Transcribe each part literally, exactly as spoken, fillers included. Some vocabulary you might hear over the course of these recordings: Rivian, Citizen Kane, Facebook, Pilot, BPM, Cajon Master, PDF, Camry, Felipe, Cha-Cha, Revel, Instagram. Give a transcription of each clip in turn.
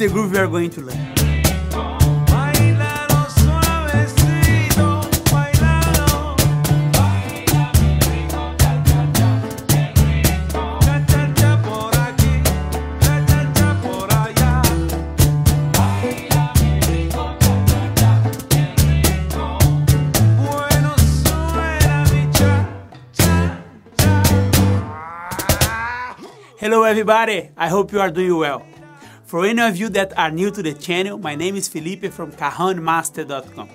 the groove we are going to learn. Hello everybody, I hope you are doing well. For any of you that are new to the channel, my name is Felipe from Cajon Master dot com.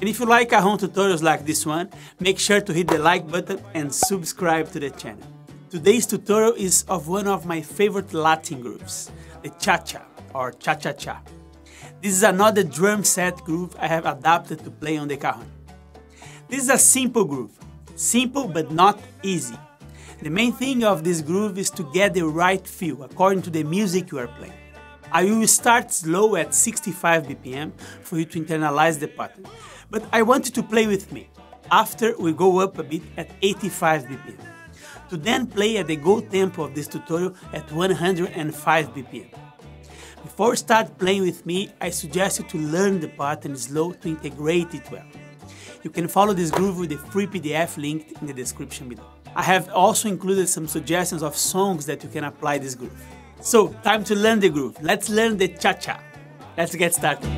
And if you like Cajon tutorials like this one, make sure to hit the like button and subscribe to the channel. Today's tutorial is of one of my favorite Latin grooves, the Cha-Cha or Cha-Cha-Cha. This is another drum set groove I have adapted to play on the Cajon. This is a simple groove, simple but not easy. The main thing of this groove is to get the right feel according to the music you are playing. I will start slow at sixty-five B P M for you to internalize the pattern, but I want you to play with me. After, we go up a bit at eighty-five B P M, to then play at the go tempo of this tutorial at one hundred five B P M. Before you start playing with me, I suggest you to learn the pattern slow to integrate it well. You can follow this groove with the free P D F linked in the description below. I have also included some suggestions of songs that you can apply this groove. So, time to learn the groove. Let's learn the cha-cha. Let's get started.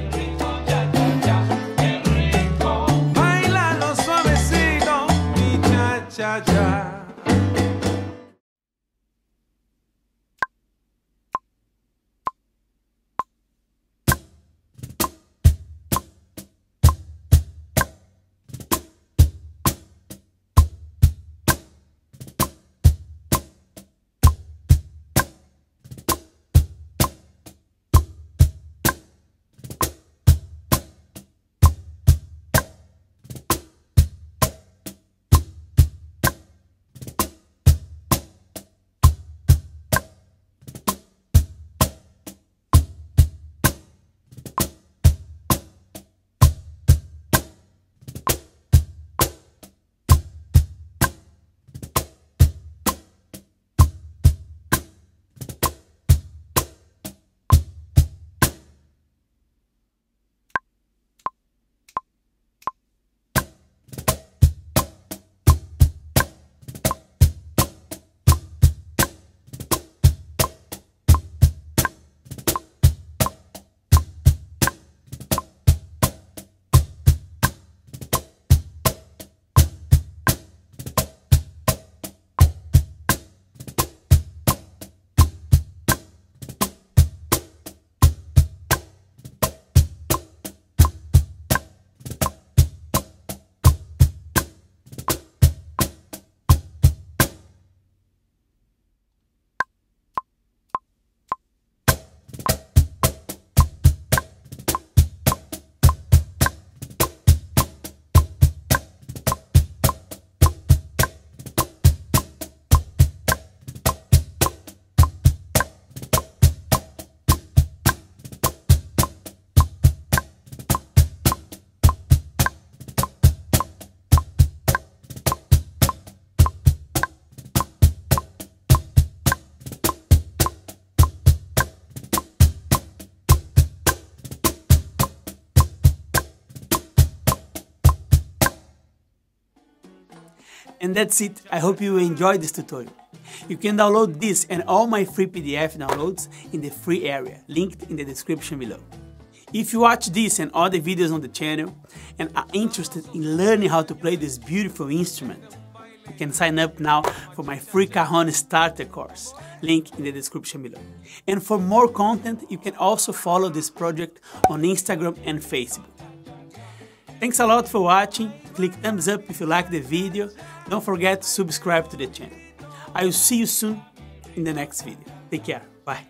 And that's it. I hope you enjoyed this tutorial. You can download this and all my free P D F downloads in the free area, linked in the description below. If you watch this and other videos on the channel and are interested in learning how to play this beautiful instrument, you can sign up now for my free Cajon Starter course, link in the description below. And for more content, you can also follow this project on Instagram and Facebook. Thanks a lot for watching. Click thumbs up if you like the video. Don't forget to subscribe to the channel. I will see you soon in the next video. Take care. Bye.